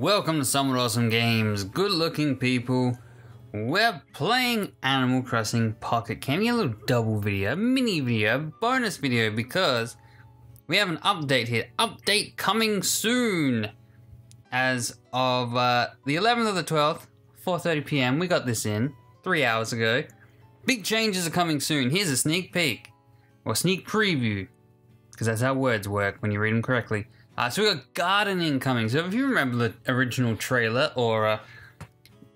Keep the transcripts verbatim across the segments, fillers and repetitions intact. Welcome to Somewhat Awesome Games, good looking people. We're playing Animal Crossing Pocket Camp. A little double video, mini video, bonus video, because we have an update here. Update coming soon. As of uh, the eleventh of the twelfth, four thirty p m We got this in three hours ago. Big changes are coming soon. Here's a sneak peek, or sneak preview, because that's how words work when you read them correctly. Uh, so we got gardening coming. So if you remember the original trailer or uh,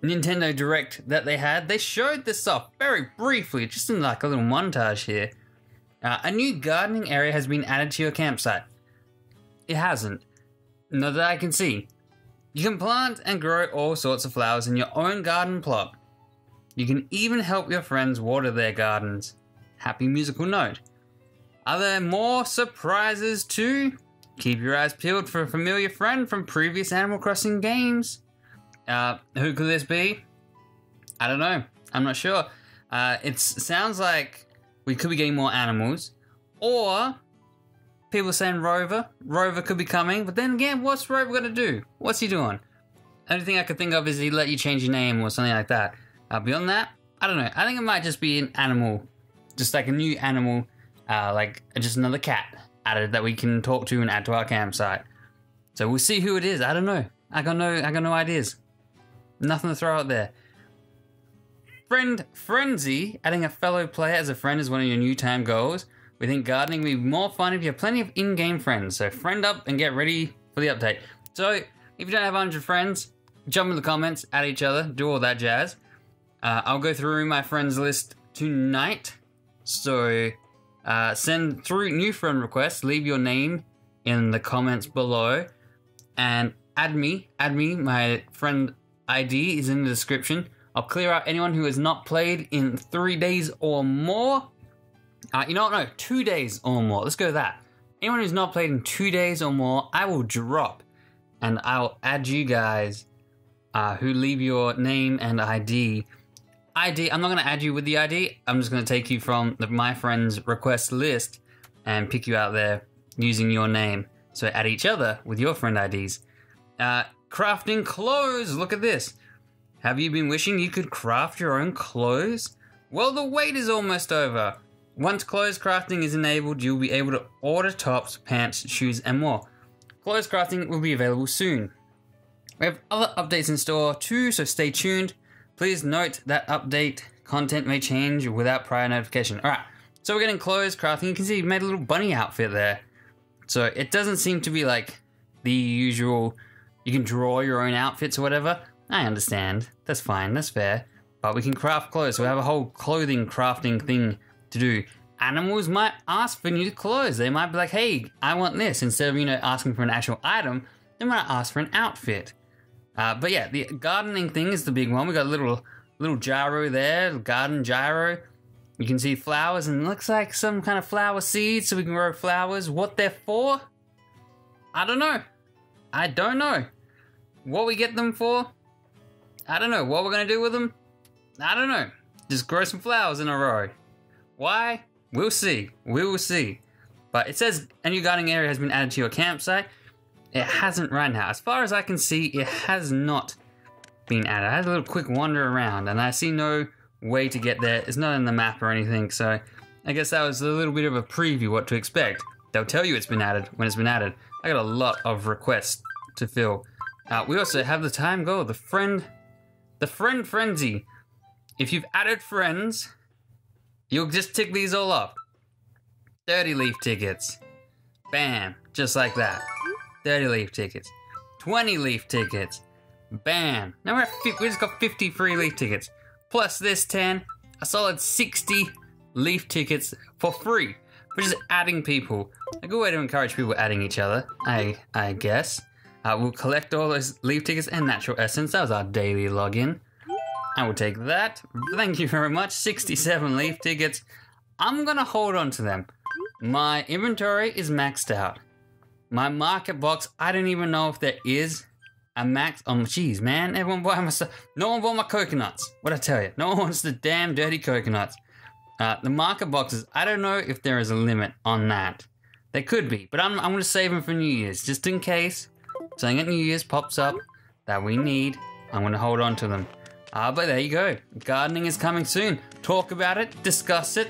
Nintendo Direct that they had, they showed this off very briefly, just in like a little montage here. Uh, a new gardening area has been added to your campsite. It hasn't, not that I can see. You can plant and grow all sorts of flowers in your own garden plot. You can even help your friends water their gardens. Happy musical note. Are there more surprises too? Keep your eyes peeled for a familiar friend from previous Animal Crossing games. Uh, who could this be? I don't know. I'm not sure. Uh, it sounds like we could be getting more animals, or people saying Rover. Rover could be coming, but then again, what's Rover gonna do? What's he doing? The only thing I could think of is he let you change your name or something like that. Uh, beyond that, I don't know. I think it might just be an animal, just like a new animal, uh, like just another cat added that we can talk to and add to our campsite. So we'll see who it is. I don't know. I got no. I got no ideas. Nothing to throw out there. Friend frenzy. Adding a fellow player as a friend is one of your new time goals. We think gardening will be more fun if you have plenty of in-game friends, so friend up and get ready for the update. So, if you don't have one hundred friends, jump in the comments, add each other, do all that jazz. Uh, I'll go through my friends list tonight, so uh, send through new friend requests, leave your name in the comments below, and add me, add me, my friend I D is in the description. I'll clear out anyone who has not played in three days or more. Uh, you know what, no, two days or more. Let's go with that. Anyone who's not played in two days or more, I will drop. And I will add you guys uh, who leave your name and I D. I D, I'm not going to add you with the I D. I'm just going to take you from the, my friend's request list and pick you out there using your name. So add each other with your friend I Ds. Uh, crafting clothes. Look at this. Have you been wishing you could craft your own clothes? Well, the wait is almost over. Once clothes crafting is enabled, you'll be able to order tops, pants, shoes, and more. Clothes crafting will be available soon. We have other updates in store too, so stay tuned. Please note that update content may change without prior notification. Alright, so we're getting clothes crafting. You can see you made a little bunny outfit there. So it doesn't seem to be like the usual, you can draw your own outfits or whatever. I understand. That's fine, that's fair. But we can craft clothes, so we have a whole clothing crafting thing to do. Animals might ask for new clothes. They might be like, hey, I want this. Instead of, you know, asking for an actual item, they might ask for an outfit. Uh, but yeah, the gardening thing is the big one. We got a little, little gyro there, garden gyro. You can see flowers and it looks like some kind of flower seeds, so we can grow flowers. What they're for? I don't know. I don't know. What we get them for? I don't know. What we're going to do with them? I don't know. Just grow some flowers in a row. Why? We'll see. We will see. But it says a new gardening area has been added to your campsite. It hasn't right now. As far as I can see, it has not been added. I had a little quick wander around and I see no way to get there. It's not in the map or anything. So I guess that was a little bit of a preview what to expect. They'll tell you it's been added when it's been added. I got a lot of requests to fill. Uh, we also have the time goal, the friend, the friend frenzy. If you've added friends, you'll just tick these all off. thirty leaf tickets. Bam. Just like that. thirty leaf tickets. twenty leaf tickets. Bam. Now we're at fifty, we just got fifty free leaf tickets. Plus this ten, a solid sixty leaf tickets for free. Which is adding people. A good way to encourage people adding each other, I, I guess. Uh, we'll collect all those leaf tickets and natural essence. That was our daily login. I will take that. Thank you very much. sixty-seven leaf tickets. I'm going to hold on to them. My inventory is maxed out. My market box, I don't even know if there is a max. Oh, jeez, man. Everyone bought my stuff. No one bought my coconuts. What'd I tell you? No one wants the damn dirty coconuts. Uh, the market boxes, I don't know if there is a limit on that. There could be, but I'm, I'm going to save them for New Year's, just in case. Something at New Year's pops up. that we need. I'm going to hold on to them. Ah, but there you go. Gardening is coming soon. Talk about it, discuss it,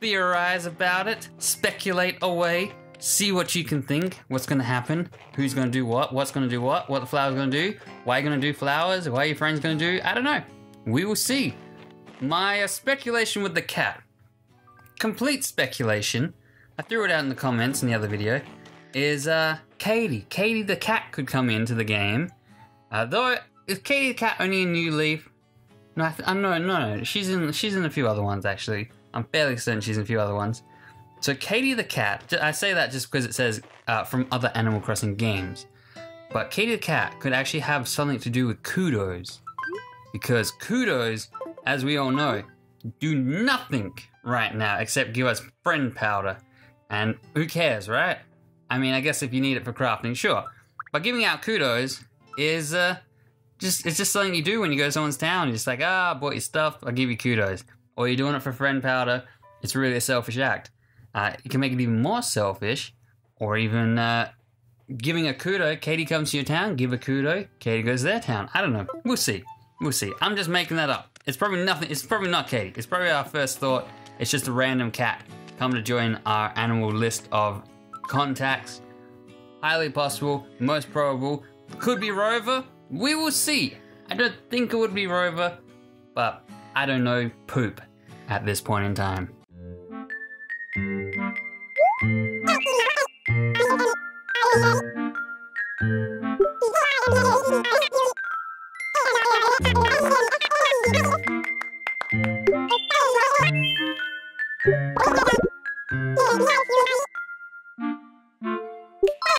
theorize about it, speculate away, see what you can think, what's going to happen, who's going to do what, what's going to do what, what the flowers going to do, why you're going to do flowers, why your friend's going to do, I don't know. We will see. My uh, speculation with the cat, complete speculation, I threw it out in the comments in the other video, is uh, Katie. Katie the cat could come into the game, uh, though is Katie the cat only in New Leaf? No, I th- I'm no, no, no, she's in, she's in a few other ones actually. I'm fairly certain she's in a few other ones. So Katie the cat, I say that just because it says uh, from other Animal Crossing games, but Katie the cat could actually have something to do with kudos, because kudos, as we all know, do nothing right now except give us friend powder, and who cares, right? I mean, I guess if you need it for crafting, sure, but giving out kudos is uh, just it's just something you do when you go to someone's town. You're just like, ah, oh, I bought your stuff, I'll give you kudos. Or you're doing it for friend powder, it's really a selfish act. Uh, you can make it even more selfish, or even uh, giving a kudo, Katie comes to your town, give a kudo, Katie goes to their town. I don't know, we'll see, we'll see. I'm just making that up. It's probably nothing, it's probably not Katie, it's probably our first thought, it's just a random cat come to join our animal list of contacts. Highly possible, most probable, could be Rover, we will see. I don't think it would be Rover, but I don't know poop at this point in time.